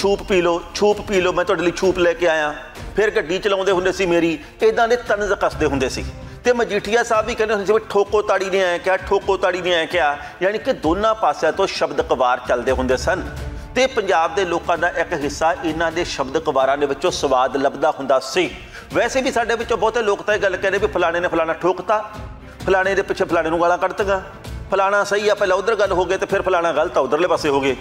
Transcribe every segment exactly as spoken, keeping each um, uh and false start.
छूप P low छूप P low मैं तुहाडे लई छूप लेके आया। फिर गड्डी चलाउंदे हुंदे सी मेरी, इदां दे तंज कसदे हुंदे सी। तो मजीठिया साहब भी कहते हैं ठोको ताड़ी ने आया क्या, ठोको ताड़ी ने आया क्या, यानी कि दोनों पासों तो शब्द कवार चलते होंगे सन। तो पंजाब के लोगों का एक हिस्सा इन्हों के शब्द कवारा के स्वाद लभदा होंदा सी। वैसे भी साढ़े विचों बहुते लोग तो यह गल कहते भी फलाने ने फलाना ठोकता, फलाने के पिछे फलाने गालां कढ़तियां, फलाना सही है पहले उधर गल हो गए तो फिर फलाना गलत आ उधरले पासे हो गए,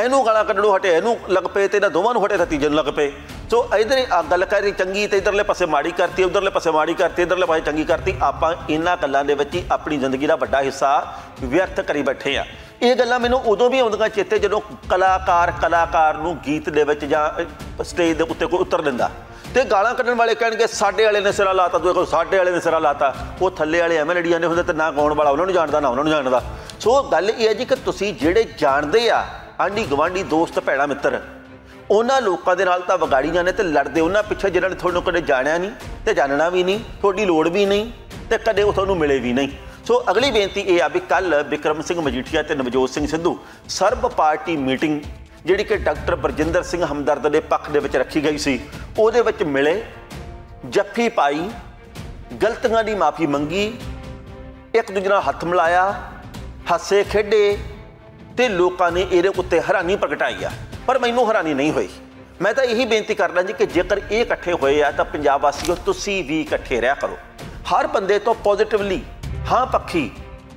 इनू गालां कढ़नों हटे इनू लग पे तो इन्होंने दोवां नूं हटे तो तीजे नूं लग पे। तो इधर गल कर चंकी तो इधरले पासे माड़ी करती, उधरले पासे माड़ी करती, इधरले पासे चंकी करती। आप इन्होंने गलों के ही अपनी जिंदगी का वड्डा हिस्सा व्यर्थ करी बैठे हैं। ये गल्लां मैनूं उदों भी आउंदियां चेते जदों कलाकार कलाकार नूं गीत दे विच जां स्टेज दे उत्ते कोई उतर दिंदा ते गालां कड्ढण वाले कहणगे साडे वाले ने सिरा लाता, दूए कोई साडे वाले ने सिरा लाता। वो थल्ले वाले एवें लड़ी जांदे हुंदे ते ना गाउण वाला उन्हां नूं जाणदा ना उन्हां नूं जाणदा। सो गल इह है जी कि तुसीं जिहड़े जाणदे आ आंढी गवांढी दोस्त भैणा मित्र उन्हां लोकां दे नाल तां वगाड़ी जाने ते लड़दे उन्हां पिछे जिन्हां ने तुहानूं कदे जाणिया नहीं ते जानना भी नहीं, तुहाडी लोड़ भी नहीं ते कदे ओह तुहानूं मिले भी नहीं। सो अगली बेनती यह आ भी कल विक्रम सिंह मजीठिया ते नवजोत सिंह सिद्धू सर्ब पार्टी मीटिंग जिहड़ी कि डॉक्टर बलजिंदर सिंह हमदर्द के पक्ष दे विच रखी गई सी, उहदे विच मिले, जफ्फी पाई, गलतियां दी माफ़ी मंगी, एक दूजे नाल हत्थ मिलाया, हसे खेडे ते लोकां ने इहदे उत्ते हैरानी प्रगटाई आ। पर मैनूं हैरानी नहीं हुई। मैं तो यही बेनती करना जी कि जेकर ये इकट्ठे हुए आ तो पंजाब वासियों तुसीं भी इकट्ठे रहा करो। हर बंदे तो पॉजिटिवली हाँ पक्षी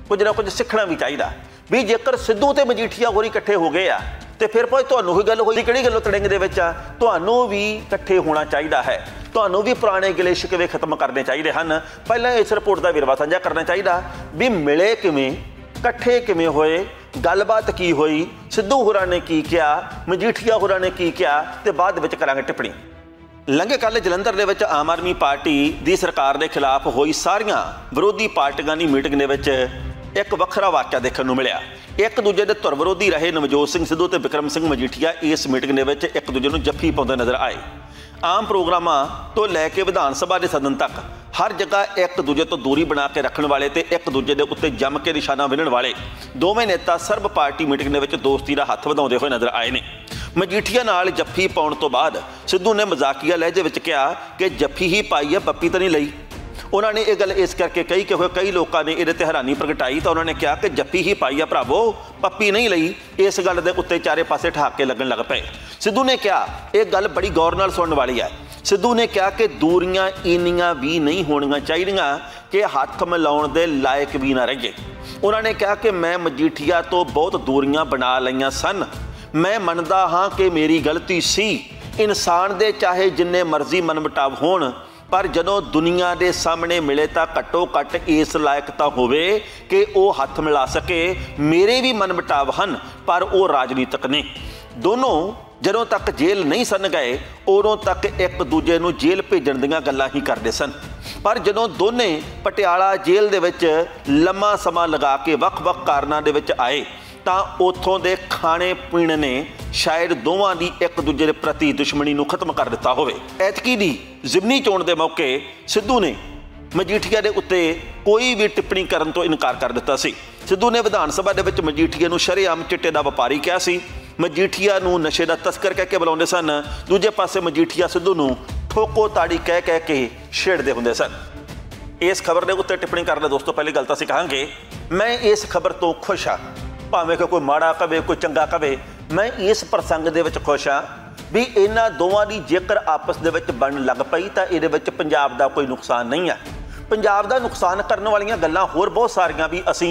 कुछ ना कुछ सीखना भी चाहिए। भी जेकर सिद्धू तो मजीठिया होर इकट्ठे हो गए आ तो फिर भाई तो गल होई कि गलों तड़िंग के भी इकट्ठे होना चाहिए है, तो भी पुराने गिले शिकवे खत्म करने चाहिए हैं। पहले इस रिपोर्ट का विरवा साझा करना चाहिए भी मिले किमें, इकट्ठे किमें होए, गलबात की हुई, सिद्धू होर ने की किया, मजीठिया होर ने की किया, तो बाद विच करांगे टिप्पणी। ਲੰਘੇ ਕੱਲ੍ਹ ਜਲੰਧਰ ਦੇ ਵਿੱਚ ਆਮ ਆਦਮੀ ਪਾਰਟੀ ਦੀ ਸਰਕਾਰ ਦੇ ਖਿਲਾਫ ਹੋਈ ਸਾਰੀਆਂ ਵਿਰੋਧੀ ਪਾਰਟੀਆਂ ਦੀ ਮੀਟਿੰਗ ਦੇ ਵਿੱਚ ਇੱਕ ਵੱਖਰਾ ਵਾਕਿਆ ਦੇਖਣ ਨੂੰ ਮਿਲਿਆ। ਇੱਕ ਦੂਜੇ ਦੇ ਧੁਰ ਵਿਰੋਧੀ ਰਹੇ ਨਵਜੋਤ ਸਿੰਘ ਸਿੱਧੂ ਤੇ ਵਿਕਰਮ ਸਿੰਘ ਮਜੀਠੀਆ ਇਸ ਮੀਟਿੰਗ ਦੇ ਵਿੱਚ ਇੱਕ ਦੂਜੇ ਨੂੰ ਜੱਫੀ ਪਾਉਂਦੇ ਨਜ਼ਰ ਆਏ। ਆਮ ਪ੍ਰੋਗਰਾਮਾਂ ਤੋਂ ਲੈ ਕੇ ਵਿਧਾਨ ਸਭਾ ਦੇ ਸਦਨ ਤੱਕ हर जगह एक दूजे तो दूरी बना के रखने वाले तो एक दूजे के उत्ते जम के निशाना विन्हण वाले दोवें नेता सर्ब पार्टी मीटिंग दे विच दोस्ती दा हत्थ वधाउंदे होए नज़र आए ने। मजीठिया नाल जफ्फी पाउण तो बाद सिद्धू ने मजाकिया लहजे विच कहा कि जफ्फी ही पाई है, पप्पी तो नहीं लई। उन्होंने ये गल इस करके कही कि हुए कई लोगों ने इहदे ते हैरानी प्रगटाई, तो उन्होंने कहा कि जफ्फी ही पाई है भरावो, पप्पी नहीं लई। इस गल दे उत्ते चारे पासे ठहाके लगन लग पए। सिद्धू ने कहा यह गल बड़ी गौर नाल सुणन वाली है। सिद्धू ने कहा कि दूरियां इन्नियां भी नहीं होनियां चाहिदियां कि हत्थ मिलाउण दे लायक भी ना रहिए। उन्होंने कहा कि मैं मजीठिया तो बहुत दूरियां बना लईयां सन, मैं मनदा हाँ कि मेरी गलती सी। इंसान दे चाहे जिन्ने मर्जी मनमुटाव होण पर जदों दुनिया के सामने मिले तो घट्टो घट्ट इस लायकता होवे कि वह हत्थ मिला सके। मेरे भी मनमुटाव हैं पर वह राजनीतिक ने। दोनों जदों तक जेल नहीं सन गए उदों तक एक दूजे को जेल भेजण दियां गल्लां ही करदे सन, पर जदों दोने पटियाला जेल दे विच लम्मा समा लगा के वख-वख कारणां दे विच आए तो उत्थों दे खाने पीने ने शायद दोवां दी एक दूजे प्रति दुश्मनी नूं खत्म कर दिता होवे। ऐतकी दी जिमनी चोण दे मौके सिद्धू ने मजीठिया दे उत्ते कोई भी टिप्पणी करन तो इनकार कर दिता सी। सिद्धू ने विधान सभा दे विच मजीठिया नूं शरेआम चिट्टे दा व्यापारी कहा सी, मजीठिया नूं नशे दा तस्कर कह के बुलाउंदे सन, दूजे पासे मजीठिया सिद्धू नूं ठोको ताड़ी कह कह के छेड़दे हुंदे सन। इस खबर दे उत्ते टिप्पणी करन दोस्तों पहली गल तां असीं कहांगे मैं इस खबर तो खुश हां, भावें कोई माड़ा कवे कोई चंगा कवे, मैं इस प्रसंग दे विच खुश हाँ भी इन्हां दोवां दी जेकर आपस दे विच बन लग पई तां इहदे विच पंजाब दा कोई नुकसान नहीं है। पंजाब दा नुकसान करन वालियां गल्लां होर बहुत सारियां भी असीं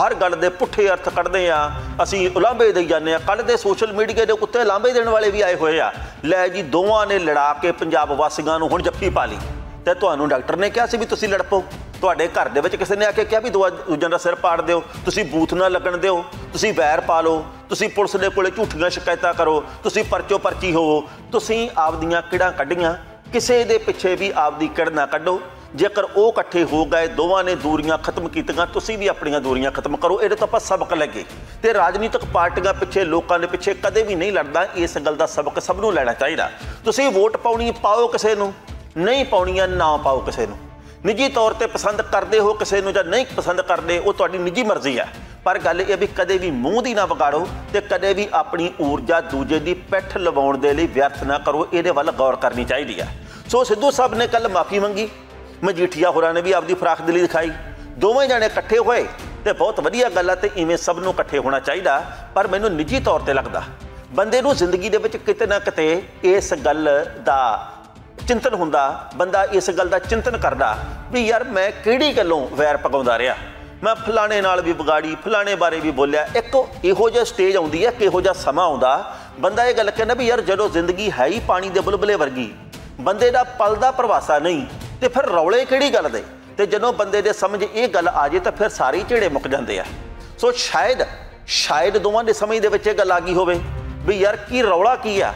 हर गल दे पुठ्ठे अर्थ कढदे आ, असीं उलांभे देई जांदे आ। कल दे सोशल मीडिया दे उत्ते लांभे देण वाले भी आए होए आ, लै जी दोवां ने लड़ा के पंजाब वासियां नूं हुण जप्पी पा लई ते तुहानूं डॉक्टर ने कहा सी भी तुसीं लड़ पो, तुहाडे घर दे विच किसी ने आके कहा भी दूजिआं दा सिर पाड़ दिओ, तुसीं बूथ ना लगण दिओ, तुसीं वैर पा लो, तुसीं पुलिस दे कोले झूठियां शिकायतां करो, तुसीं परचो परची होवो। तुसीं आपदियां किड़ां कड्ढीआं, किसी दे पिछे भी आपदी किड़ ना कड्ढो। जेकर वो इकट्ठे हो गए दोवां ने दूरियां खत्म कीतियां, तुसीं भी अपनियां दूरियां खत्म करो। इहदे तो आपां सबक लैगे ते राजनीतिक पार्टियां पिछे लोकां दे पिछे कदे भी नहीं लड़दा। इस गल दा सबक सब नूं लैणा चाहीदा। तुसीं वोट पाउणी पाओ किसे नूं, नहीं पाउणीआं ना पाओ किसे नूं। निजी तौर पर पसंद करते हो किसी को जां नहीं पसंद करते, वो तुहाडी निजी मर्जी है। पर गल यह भी कदे भी मूँह की ना वगाड़ो तो कदे भी अपनी ऊर्जा दूजे की पिठ लवाउण दे लई व्यर्थ ना करो, ये वाल गौर करनी चाहिए है। सो सिद्धू साहब ने कल माफ़ी मंगी, मजीठिया होरां ने भी आपकी फराखदिली दिखाई, दोवें जने इकट्ठे होए तो बहुत वधिया गल है, तो इवें सब नूं इकट्ठे होना चाहिए। पर मैनूं निजी तौर पर लगता बंदे नूं जिंदगी दे विच किते ना किते इस गल दा चिंतन हुंदा, बंदा इस गल दा चिंतन करदा भी यार मैं किहड़ी गल्लों वैर पगाउंदा रहा, मैं फलाणे नाल भी बिगाड़ी, फलाणे बारे भी बोलिया। एक इहो जिहा स्टेज आउंदी है, किहो जिहा समा आउंदा, बंदा ये गल कहना भी यार जदों जिंदगी है ही पानी दे बुलबुले वर्गी, बंदे दा पलदा परवासा नहीं ते फिर रौले किहड़ी गल दे, ते जदों बंदे दे समझ ये गल आ जे तां फिर सारे ही झेड़े मुक जांदे आ। सो शायद शायद दोवां दे समझ दे विच ये गल आ गई होवे भी यार की रौला की आ,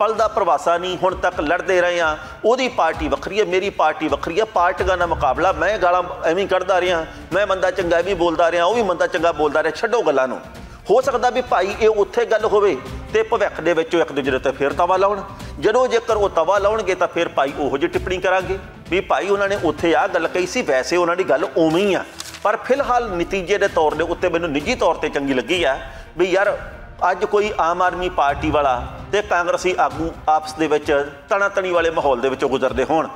पलदा प्रवासा नहीं, हुण तक लड़ते रहे हैं, उहदी पार्टी वखरी है, मेरी पार्टी वखरी है, पार्टियां दा मुकाबला, मैं गालां एवें कढ़दा रहा, मैं बंदा चंगा भी बोलता रहा, वह भी बंदा चंगा बोलता रहा, छड्डो गल्लां नूं। हो सकता भी भाई ये उत्थे गल होवे ते भविख दे विच एक दूजे ते फिर तवा लाउण, जदों जेकर वह तवा लाउणगे तां फिर भाई उहो जी टिप्पणी करांगे भी भाई उन्हां ने उत्थे आ गल कही सी, वैसे उन्हां दी गल उवें ही आ। पर फिलहाल नतीजे दे तौर दे उत्ते मैनूं निजी तौर ते चंगी लगी आ भी यार अज कोई आम आदमी पार्टी वाला तो कांग्रेसी आगू आपस के तना तनी वाले माहौल के गुजरते होण,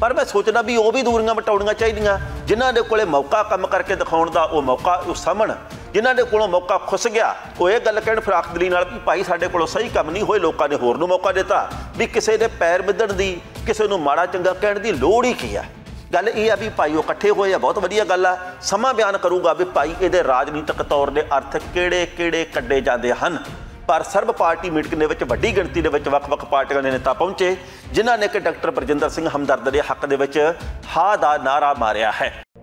पर मैं सोचना भी वह भी दूरियां मिटाउणियां चाहिए, जिन्होंने कोले मौका कम करके दिखाने का वह मौका वो समझ, जिन्होंने कोलों मौका खुस गया वो ये गल कहण फराखदली नाल भी भाई साडे कोलों सही कम नहीं होए, लोगों ने होर नूं मौका दिता, भी किसी के पैर मिधण की, किसी को माड़ा चंगा कहण की लोड़ ही की है। गल यह है भी भाई वह इकट्ठे होए, बहुत वधिया गल आ, समां बयान करूगा भी भाई ये राजनीतिक तौर के अर्थ किहड़े किहड़े कड्डे जांदे हन। पर सर्व पार्टी मीटिंग के वड्डी गिणती के वख-वख पार्टियां के नेता पहुंचे, जिन्होंने कि डॉक्टर बलजिंदर सिंह हमदर्द के हक के हा दा नारा मारिया है।